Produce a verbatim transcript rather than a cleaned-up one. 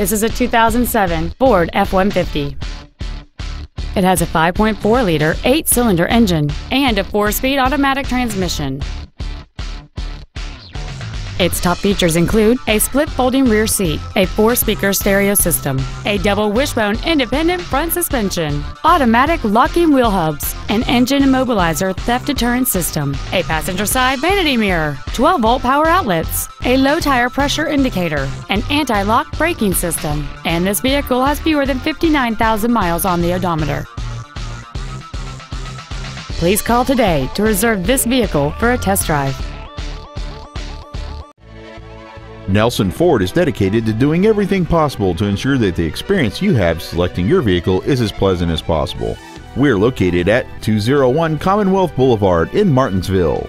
This is a two thousand seven Ford F one fifty. It has a five point four liter eight cylinder engine and a four speed automatic transmission. Its top features include a split folding rear seat, a four speaker stereo system, a double wishbone independent front suspension, automatic locking wheel hubs, an engine immobilizer theft deterrent system, a passenger side vanity mirror, twelve volt power outlets, a low tire pressure indicator, an anti-lock braking system, and this vehicle has fewer than fifty-nine thousand miles on the odometer. Please call today to reserve this vehicle for a test drive. Nelson Ford is dedicated to doing everything possible to ensure that the experience you have selecting your vehicle is as pleasant as possible. We're located at two oh one Commonwealth Boulevard in Martinsville.